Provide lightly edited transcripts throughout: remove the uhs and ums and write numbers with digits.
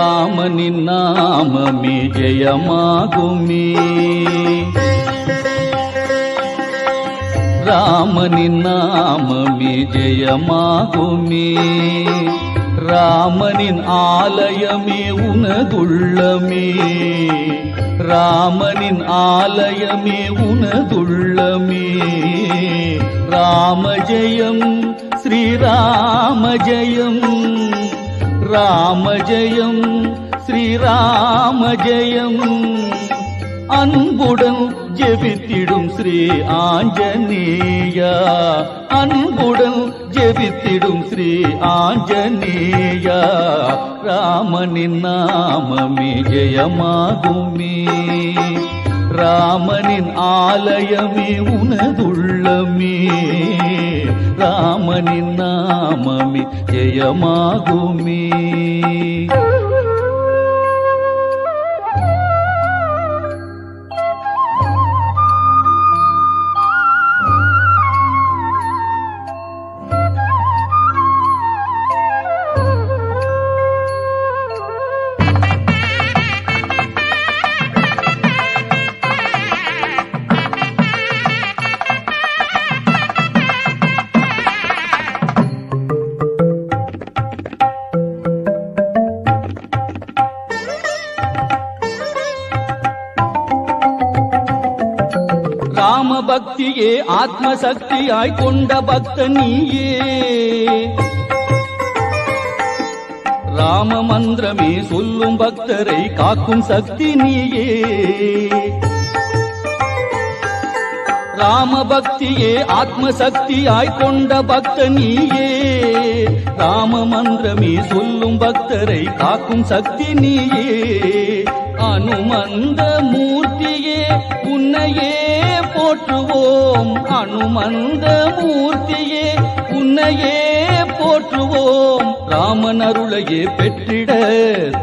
राम नाम में जय मागुमी, राम नाम में जय मागुमी, रामनिन आलयमे उनदुल्लमे, रामनिन आलयमे उनदुल्लमे, राम जयम श्री राम जयम, राम जयम श्री राम जयम, अनबुडन जेबितिडुम श्री आंजनेया, अनबुडन जेबितिडुम श्री आंजनेया, रामनि नाममे जयमागुमे, रामनिन आलयमे उनदुल्लमे, रामनि नाममे जयमागुमे. भक्तिये आत्मशक्तियाय कोंड भक्तनीये, राम मंत्रमे सोल्लुम भक्तरे काकुम शक्ति नीये, राम भक्तिये आत्मशक्तियाय कोंड भक्तनीये, राम मंत्रमे सोल्लुम भक्तरे काकुम शक्ति नीये, हनुमंद मूर्तिये उन्नये போற்றுவோம், அனுமந்த மூர்த்தியே உன்னையே போற்றுவோம், ராமன் அருளையே பெற்றிட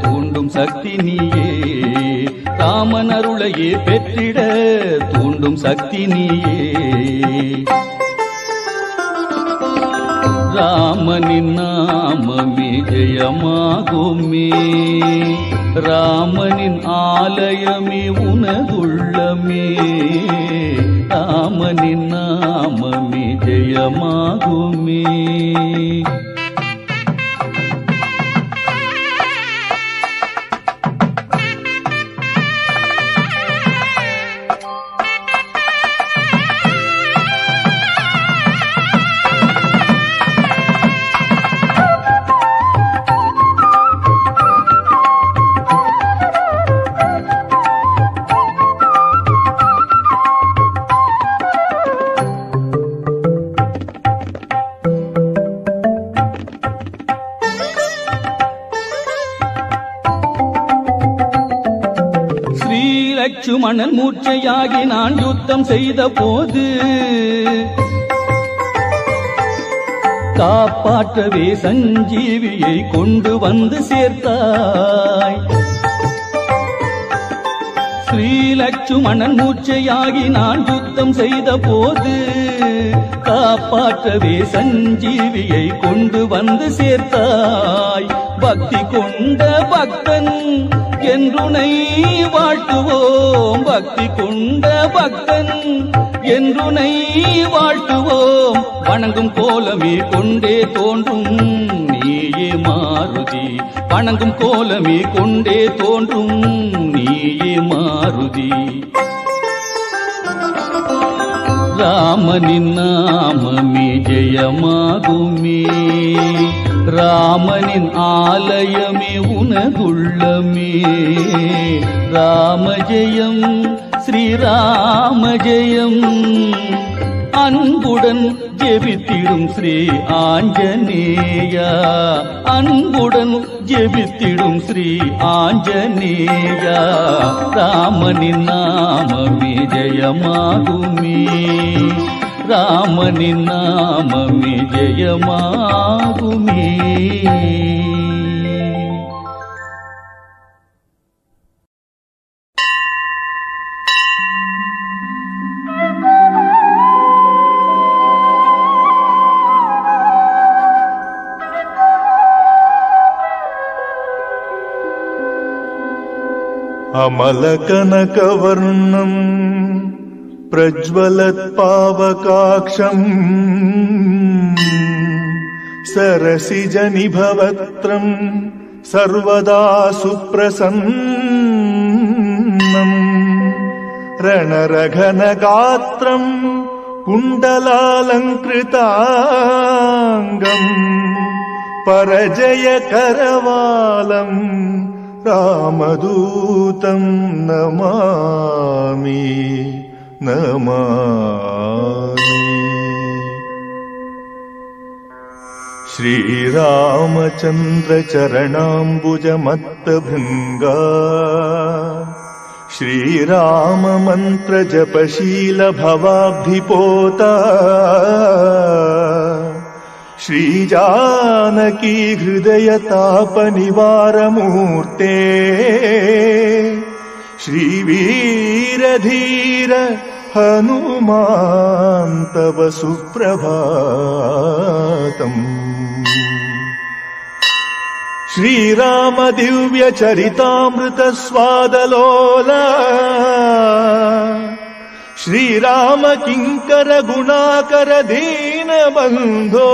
தூண்டும் சக்தி நீயே, ராமன் அருளையே பெற்றிட தூண்டும் சக்தி நீயே, ராமனின் நாமமே ஜெயமாகுமே, ராமனின் ஆலயமே உனதுள்ளமே, रामनि नाममे जयमागुमे. லட்சுமணன் மூர்ச்சையாகி நான் யுத்தம் செய்த போது காப்பாற்றவே சஞ்சீவியை கொண்டு வந்து சேர்த்தாய், ஸ்ரீ லட்சுமணன் மூர்ச்சையாகி நான் யுத்தம் செய்த போது காப்பாற்றவே சஞ்சீவியை கொண்டு வந்து சேர்த்தாய், பக்தி கொண்ட பக்தன் என்றுனை வாழ்த்துவோம், பக்தி கொண்ட பக்தன் என்றுனை வாழ்த்துவோம், வணங்கும் கோலமே கொண்டே தோன்றும் நீயே மாருதி, வணங்கும் கோலமே கொண்டே தோன்றும் நீயே மாருதி, ராமனின் நாமமே ஜெயமாகுமே, ராமனின் ஆலயமே உனதுள்ளமே, ராமஜெயம் ஸ்ரீ ராமஜெயம், அன்புடன் ஜெபித்திடும் ஸ்ரீ ஆஞ்சநேயா, அன்புடன் ஜெபித்திடும் ஸ்ரீ ஆஞ்சநேயா, ராமனின் நாமமே ஜெயமாகுமே, ராமனின் நாமமே ஜெயமாகுமே. अमलकनकवर्णं प्रज्वलत्पावकाक्षं सरसिजनिभवक्त्रं सर्वदा सुप्रसन्नं रणरघनगात्रं कुण्डलालङ्कृताङ्गं परजयकरवालं रामदूतं नमामि नमामि। श्रीरामचन्द्रचरणाम्बुजमत्तभृङ्गा श्रीराममन्त्रजपशीलभवाब्धिपोता श्रीजानकी हृदयतापनिवारमूर्ते श्रीवीरधीर हनुमान् तव सुप्रभातम्। श्रीराम दिव्यचरितामृतस्वादलोला श्रीराम किंकर गुणाकर दीनबन्धो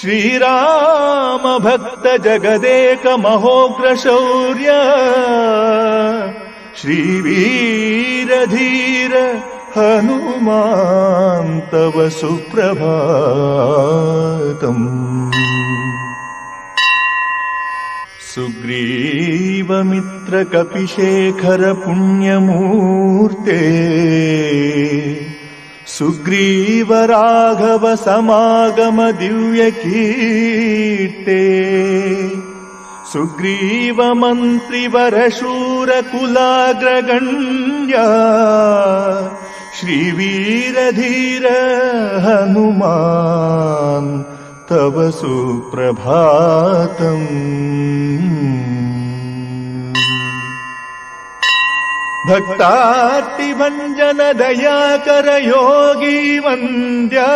श्रीराम भक्त जगदेक महोग्रशौर्य श्रीवीरधीर हनुमान् तव सुप्रभातम्। सुग्रीवमित्रकपिशेखर पुण्यमूर्ते सुग्रीवराघव समागम दिव्यकीर्ते सुग्रीवमन्त्रिवरशूरकुलाग्रगण्या श्रीवीरधीर हनुमान् तव सुप्रभातम्। भक्तार्तिभञ्जन दयाकर योगी वन्द्या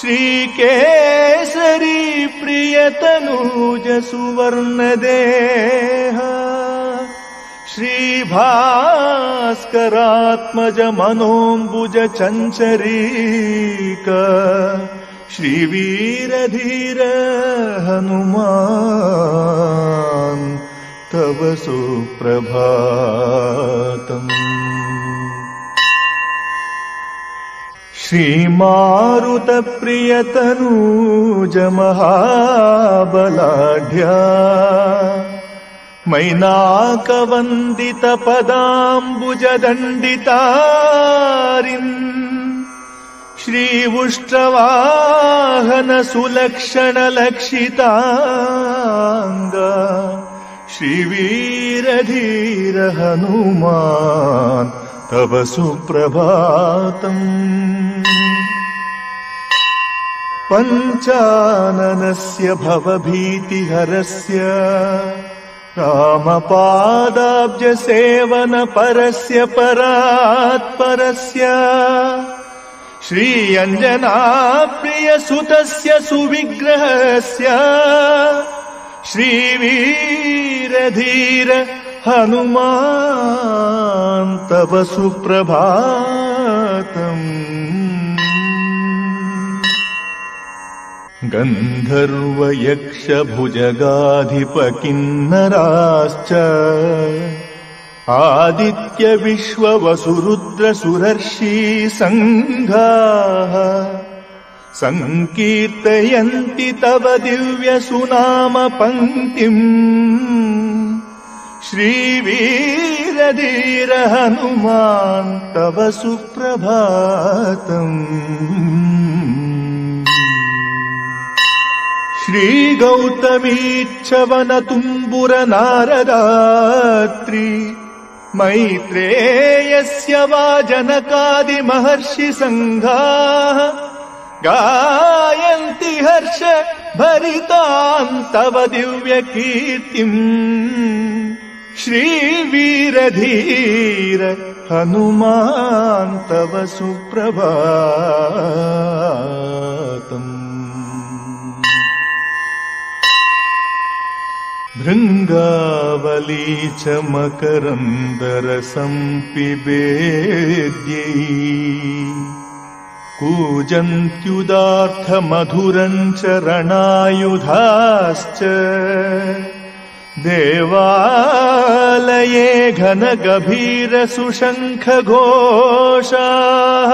श्रीकेसरी प्रियतनूज सुवर्णदेहा श्रीभास्करात्मज मनोम्बुज चञ्चरीका श्रीवीरधीर हनुमान् तव सुप्रभातम्। श्रीमारुतप्रियतनूज महाबलाढ्या मैनाकवन्दित पदाम्बुजदण्डितारिन् श्रीवुष्ट्रवाहन सुलक्षणलक्षिताङ्गा श्रीवीरधीर हनुमान् तव सुप्रभातम्। पञ्चाननस्य भवभीतिहरस्य रामपादाब्जसेवनपरस्य परात्परस्य श्रीअञ्जनाप्रियसुतस्य सुविग्रहस्य श्रीवीरधीर हनुमान् तव सुप्रभातम्। गन्धर्वयक्षभुजगाधिपकिन्नराश्च आदित्य विश्ववसुरुद्र सुरर्षि संघाः संकीर्तयन्ति तव दिव्यसुनाम पङ्क्तिम् श्रीवीरधीर हनुमान् तव सुप्रभातम्। श्रीगौतमीच्छवनतुम्बुरनारदात्रि मैत्रेयस्य वाजनकादिमहर्षिसङ्घाः गायन्ति हर्ष भरितां तव दिव्यकीर्तिम् श्रीवीरधीर हनुमान् तव सुप्रभातम्। भृंगावली च मकरंदरसं पिबेद्ये कूजन्त्युदार्थ मधुरं च रणायुधाश्च देवालये घन गभीर सुशंख घोषाः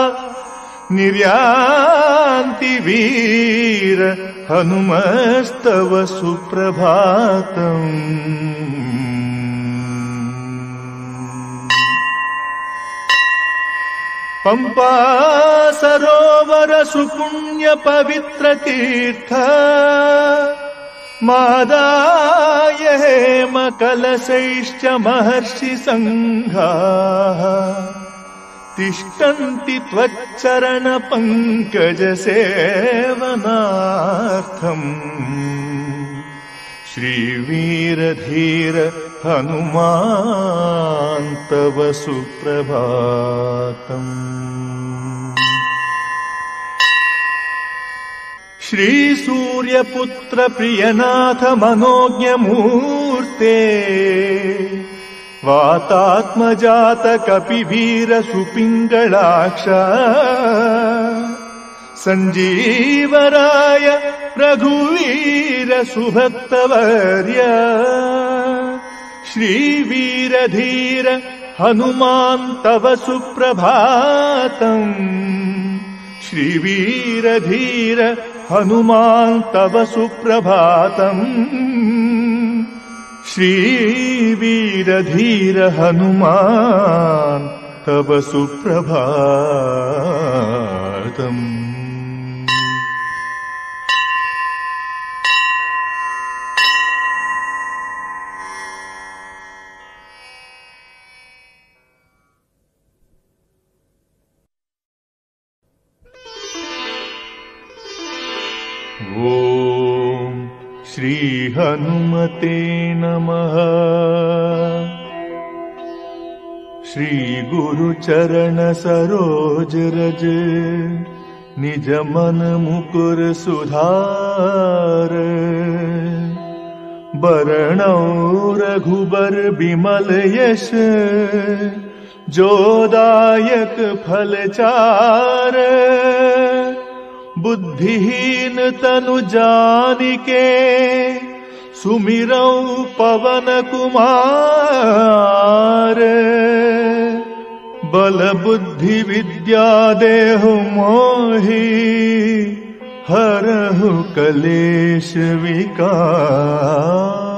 निर्यान्ति वीर हनुमस्तव सुप्रभातम्। पंपा सरोवर सुपुण्य पवित्र तीर्थ मादाय हेम कलशैश्च महर्षि संघाः तिष्ठन्ति त्वच्चरण पंकज सेवनार्थम्। श्रीवीर धीर हनुमान तव सुप्रभातम्। श्री सूर्यपुत्र प्रियनाथ मनोज्ञ मूर्ते वातात्मजात कपिवीर सुपिंगलाक्षा संजीवराय रघुवीर सुभक्तवर्या श्रीवीर धीर हनुमान तव सुप्रभातम्। श्रीवीर धीर हनुमान तव सुप्रभातम्। श्रीवीर धीर हनुमान तव सुप्रभातम्। श्री हनुमते नमः। श्री गुरु चरण सरोज रज निज मन मुकुर सुधार बरनौ रघुबर बिमल यश जोदायक फल चार बुद्धिहीन तनु जानिके सुमिरौ पवन कुमार बल बुद्धि विद्या देहु मोहि हरहु कलेश विकार।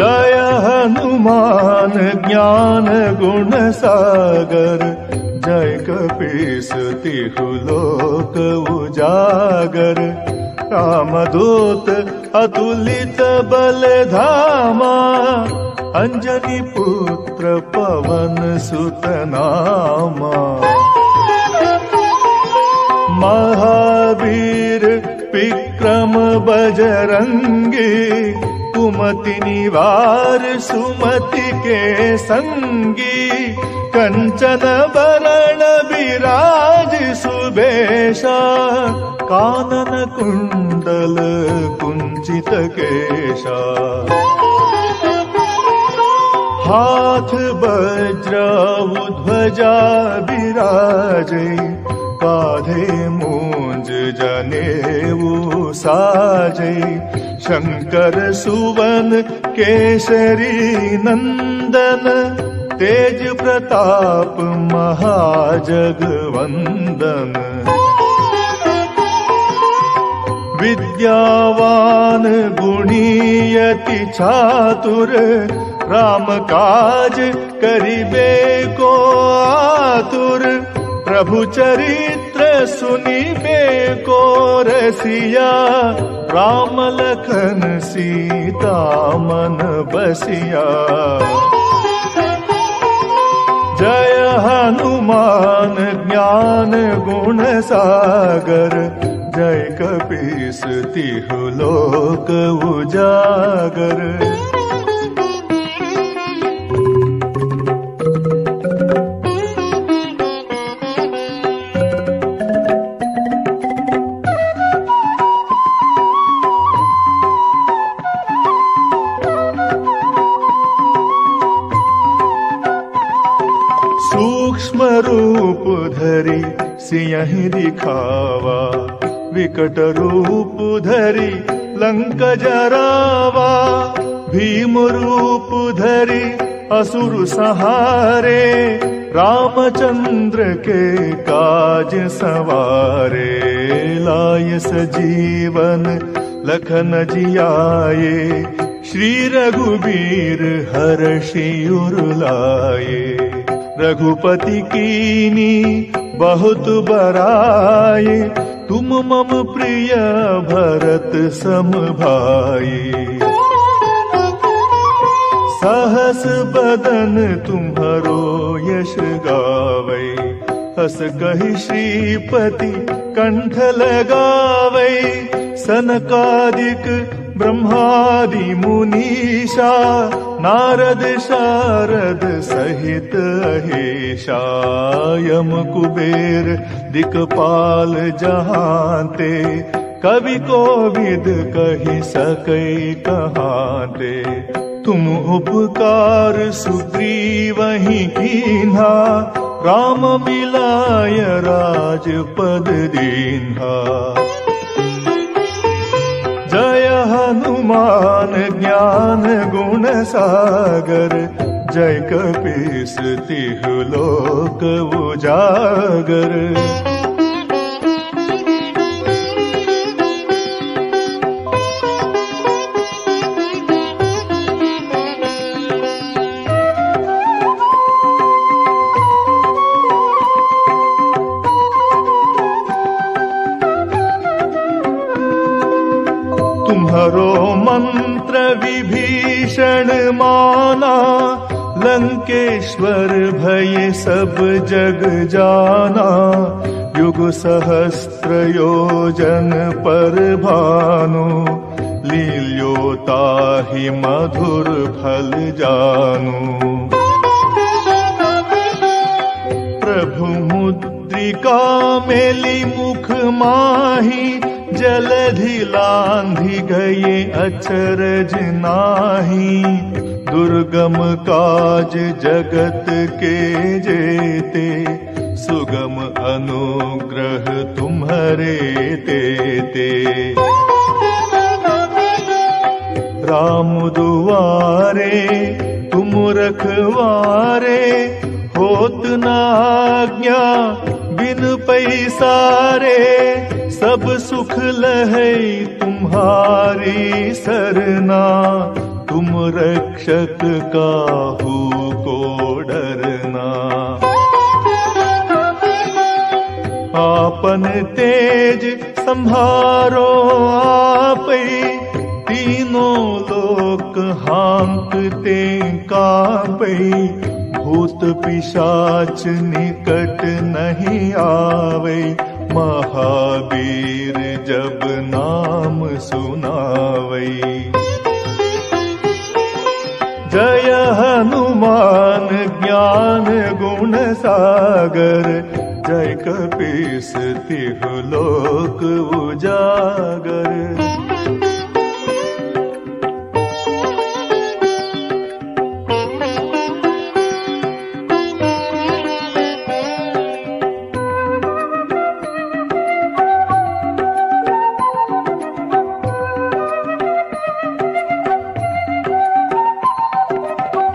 जय हनुमान ज्ञान गुण सागर जय कपीस तिहु लोक उजागर रामदूत अतुलित बल धामा अंजनी पुत्र पवन सुत नामा महावीर विक्रम बजरंगी कुमति निवार सुमति के संगी कंचन बरण विराज सुबेशा कानन कुंडल कुंचित केशा हाथ वज्र ध्वजा विराजे काधे मूंज जनेऊ साजे शंकर सुवन केसरी नंदन तेज प्रताप महाजगवंदन विद्यावान गुणीयति चातुर राम काज करिबे को आतुर प्रभु चरित्र सुनिबे को रसिया राम लखन सीता मन बसिया। जय हनुमान ज्ञान गुण सागर जय कपीस तिहु लोक उजागर। सूक्ष्म रूप धरी सिंहि दिखावा, विकट रूप धरी लंक जरावा। भीम रूप धरी असुर सहारे, रामचंद्र के काज सवारे। लाय सजीवन लखन जियाए, श्री रघुबीर हर्षि उर लाए। रघुपति कीनी बहुत बराई, तुम मम प्रिय भरत सम भाई। सहस बदन तुम्हारो यश गावै, हस कहि श्रीपति कंठ लगावै। सनकादिक ब्रह्मादि मुनीषा, नारद शारद सहित अहिषा। यम कुबेर दिकपाल जहाँते, कवि कोविद कहि सकै कहाँते। तुम उपकार सुग्रीवहि कीन्हा, राम मिलाय राजपद दीन्हा। जय हनुमान ज्ञान गुण सागर, जय कपीस तिहु लोक उजागर। तुम्हारो मंत्र विभीषण माना, लंकेश्वर भय सब जग जाना। युग सहस्त्र योजन पर भानु, लील्योताहि मधुर फल जानु। प्रभु मुद्रिका मेलि मुख माहि, जलधि लांघि गए अचरज नाही। दुर्गम काज जगत के जेते, सुगम अनुग्रह तुम्हारे तेते। राम दुआरे तुम रखवारे, होत न आज्ञा बिन पैसारे। सब सुख लहै तुम्हारी सरना, तुम रक्षक काहू को डरना। आपन तेज संभारो आपै, तीनों लोक हांकते कांपै। भूत पिशाच निकट नहीं आवै, महावीर जब नाम सुनावै। जय हनुमान ज्ञान गुण सागर, जय कपीस तिहु लोक उजागर।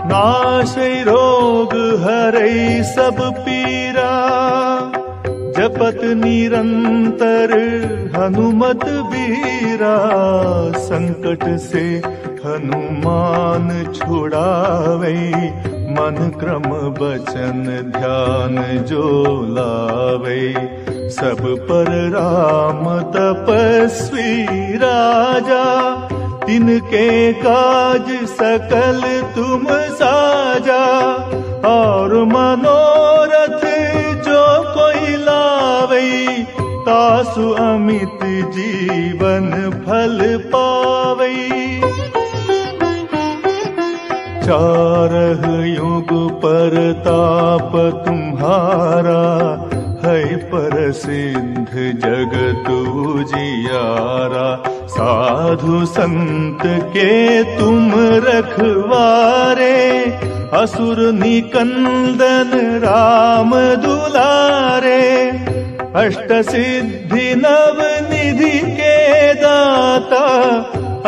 नाशै रोग हरै सब पीरा, जपत निरंतर हनुमत बीरा। संकट से हनुमान छुड़ावै, मन क्रम बचन ध्यान जो लावै। सब पर राम तपस्वी राजा, तिनके काज सकल तुम साजा। और मनोरथ जो कोई लावै, ता आसु अमित जीवन फल पावई। चारह युग परताप तुम्हारा है, परसिद्ध जगत उजियारा। साधु संत के तुम रखवारे, असुर निकंदन राम दुलारे। अष्ट सिद्धि नव निधि के दाता,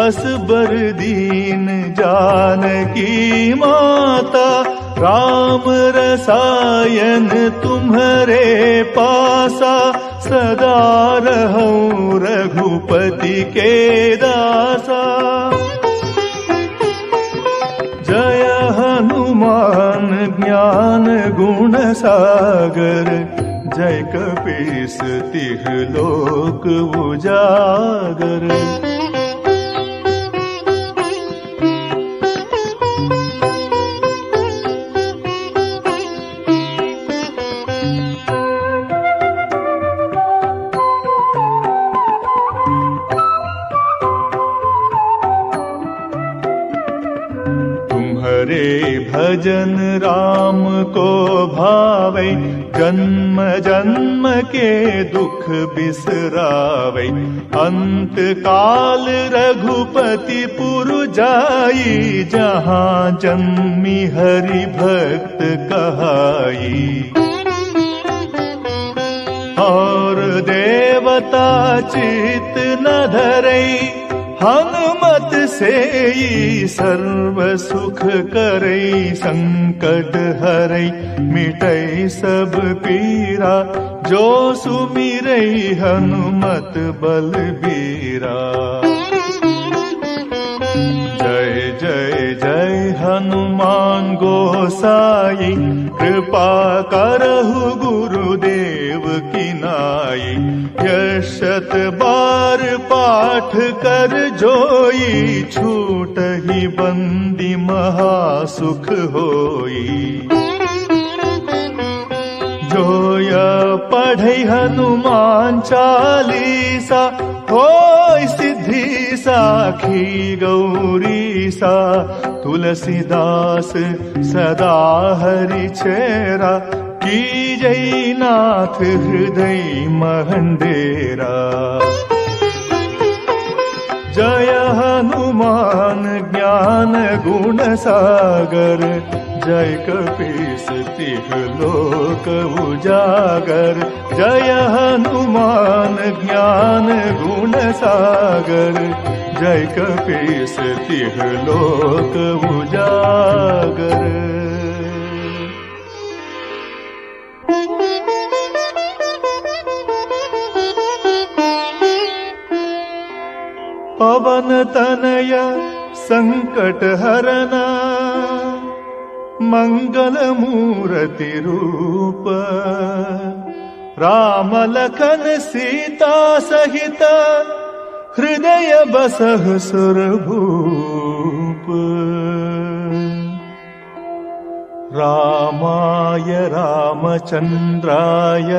असबर दीन जानकी माता। राम रसायन तुम्हारे पासा, सदा रहूं रघुपति के दासा। जय हनुमान ज्ञान गुण सागर, जय कपीस तिह लोक उजागर। भजन राम को भावै, जन्म जन्म के दुख बिसरावै। अंत काल रघुपति पुर जाई, जहाँ जन्मी हरि भक्त कहाई। और देवता चित न धरई, हनुमत सेई सर्व सुख करई। संकट हरई मिटई सब पीरा, जो सुमिरई हनुमत बलबीरा। जय जय जय हनुमान गोसाई, कृपा करहु गुरुदेव की नाई। यशत बार पाठ कर जोई, छूटहि बंदी महासुख होई। जोय पढ़ई हनुमान चालीसा, होय सिद्धि साखी गौरी सा। तुलसीदास सदा हरि चेरा, कीजय नाथ हृदय महंडेरा। जय हनुमान ज्ञान गुण सागर, जय कपीस तिहुँ लोक उजागर। जय हनुमान ज्ञान गुण सागर, जय कपीस तिहुँ लोक उजागर। पवन तनय संकट हरना, मंगल मूर्ति रूप। राम लखन सीता सहित, हृदय बसह सुर भूप। रामाय रामचंद्राय,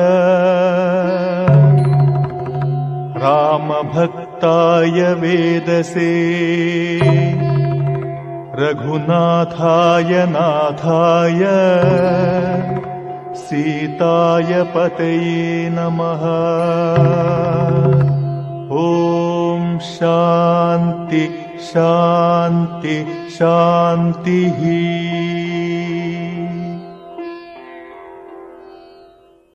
राम भक्ताय वेदसे। रघुनाथाय नाथाय, सीताय पतये नमः। ओम शांति शांति शांति।